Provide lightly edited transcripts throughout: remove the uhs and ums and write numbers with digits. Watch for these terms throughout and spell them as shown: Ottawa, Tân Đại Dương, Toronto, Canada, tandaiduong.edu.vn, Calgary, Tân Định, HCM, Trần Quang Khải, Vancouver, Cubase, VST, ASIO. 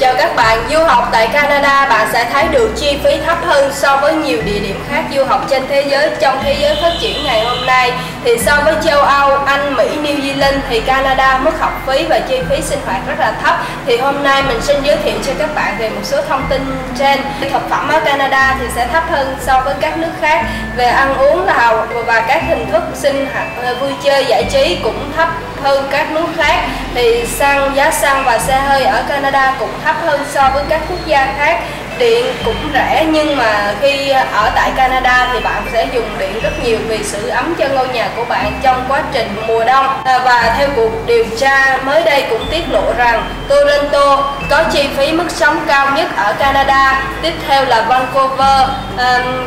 cho các bạn du học tại Canada, bạn sẽ thấy được chi phí thấp hơn so với nhiều địa điểm khác du học trên thế giới. Trong thế giới phát triển ngày hôm nay thì so với châu Âu, Anh, Mỹ, New Zealand thì Canada mức học phí và chi phí sinh hoạt rất là thấp. Thì hôm nay mình xin giới thiệu cho các bạn về một số thông tin trên. Thực phẩm ở Canada thì sẽ thấp hơn so với các nước khác. Về ăn uống là và các hình thức sinh hoạt vui chơi giải trí cũng thấp hơn các nước khác. Thì giá xăng và xe hơi ở Canada cũng thấp hơn so với các quốc gia khác. Điện cũng rẻ, nhưng mà khi ở tại Canada thì bạn sẽ dùng điện rất nhiều vì sự ấm cho ngôi nhà của bạn trong quá trình mùa đông. Và theo cuộc điều tra mới đây cũng tiết lộ rằng Toronto có chi phí mức sống cao nhất ở Canada, tiếp theo là Vancouver,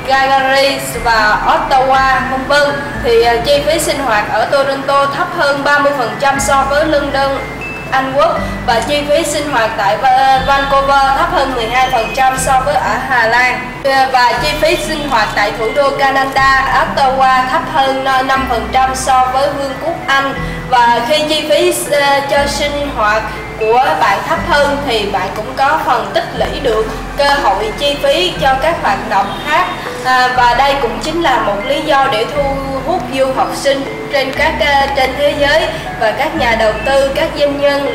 Calgary và Ottawa, vân vân. Thì chi phí sinh hoạt ở Toronto thấp hơn 30% so với London, Anh Quốc, và chi phí sinh hoạt tại Vancouver thấp hơn 12% so với ở Hà Lan, và chi phí sinh hoạt tại thủ đô Canada, Ottawa, thấp hơn 5% so với Vương quốc Anh. Và khi chi phí cho sinh hoạt của bạn thấp hơn thì bạn cũng có phần tích lũy được cơ hội chi phí cho các hoạt động khác. Và đây cũng chính là một lý do để thu hút du học sinh trên thế giới, và các nhà đầu tư, các doanh nhân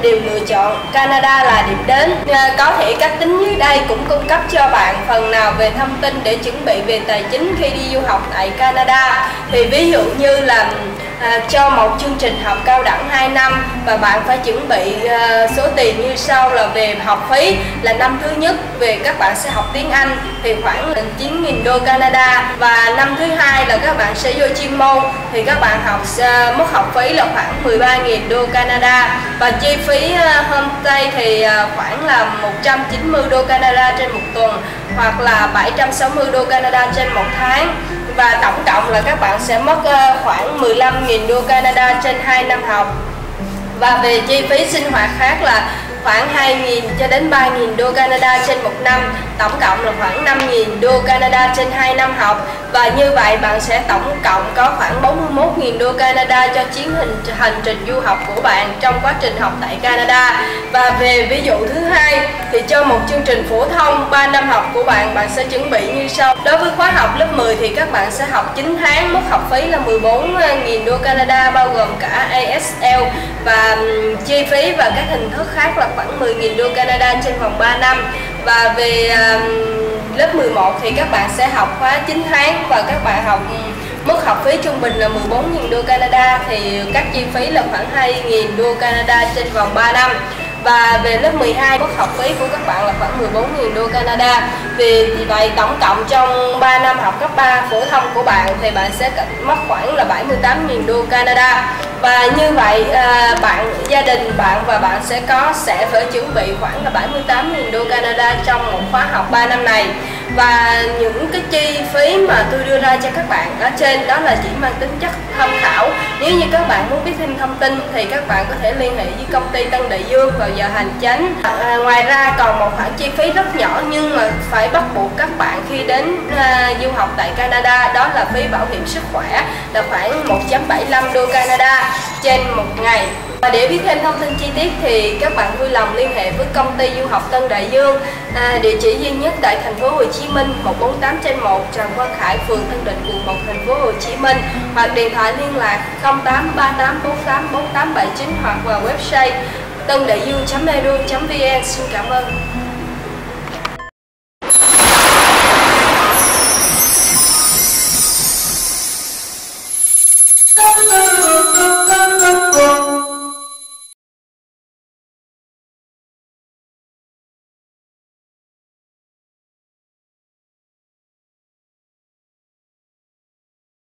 đều lựa chọn Canada là điểm đến. Có thể các tính dưới đây cũng cung cấp cho bạn phần nào về thông tin để chuẩn bị về tài chính khi đi du học tại Canada. Thì ví dụ như là cho một chương trình học cao đẳng 2 năm và bạn phải chuẩn bị số tiền như sau là về học phí. Là năm thứ nhất về các bạn sẽ học tiếng Anh thì khoảng 9.000 đô Canada, và năm thứ hai là các bạn sẽ vô chuyên môn thì các bạn mức học phí là khoảng 13.000 đô Canada, và chi phí homestay thì khoảng là 190 đô Canada trên một tuần, hoặc là 760 đô Canada trên một tháng. Và tổng cộng là các bạn sẽ mất khoảng 15.000 đô Canada trên 2 năm học. Và về chi phí sinh hoạt khác là khoảng 2.000 cho đến 3.000 đô Canada trên 1 năm, tổng cộng là khoảng 5.000 đô Canada trên 2 năm học. Và như vậy bạn sẽ tổng cộng có khoảng 41.000 đô Canada cho hành trình du học của bạn trong quá trình học tại Canada. Và về ví dụ thứ hai thì cho một chương trình phổ thông 3 năm học của bạn, bạn sẽ chuẩn bị như sau. Đối với khóa học lớp 10 thì các bạn sẽ học 9 tháng, mức học phí là 14.000 đô Canada bao gồm cả ASL và chi phí và các hình thức khác là khoảng 10.000 đô Canada trên vòng 3 năm. Và về lớp 11 thì các bạn sẽ học khóa 9 tháng và các bạn học mức học phí trung bình là 14.000 đô Canada, thì các chi phí là khoảng 2.000 đô Canada trên vòng 3 năm. Và về lớp 12 mức học phí của các bạn là khoảng 14.000 đô Canada. Vì vậy tổng cộng trong 3 năm học cấp 3 phổ thông của bạn thì bạn sẽ mất khoảng là 78.000 đô Canada. Và như vậy gia đình bạn sẽ phải chuẩn bị khoảng là 78.000 đô Canada trong một khóa học 3 năm này. Và những cái chi phí mà tôi đưa ra cho các bạn ở trên đó là chỉ mang tính chất tham khảo. Nếu như các bạn muốn biết thêm thông tin thì các bạn có thể liên hệ với công ty Tân Đại Dương vào giờ hành chính. Ngoài ra còn một khoản chi phí rất nhỏ nhưng mà phải bắt buộc các bạn khi đến du học tại Canada, đó là phí bảo hiểm sức khỏe là khoảng 1.75 đô Canada trên một ngày. Và để biết thêm thông tin chi tiết thì các bạn vui lòng liên hệ với công ty du học Tân Đại Dương, địa chỉ duy nhất tại thành phố Hồ Chí Minh 148/1 Trần Quang Khải, phường Tân Định, quận 1, thành phố Hồ Chí Minh, hoặc điện thoại liên lạc 0838484879 hoặc vào website tandaiduong.edu.vn. Xin cảm ơn.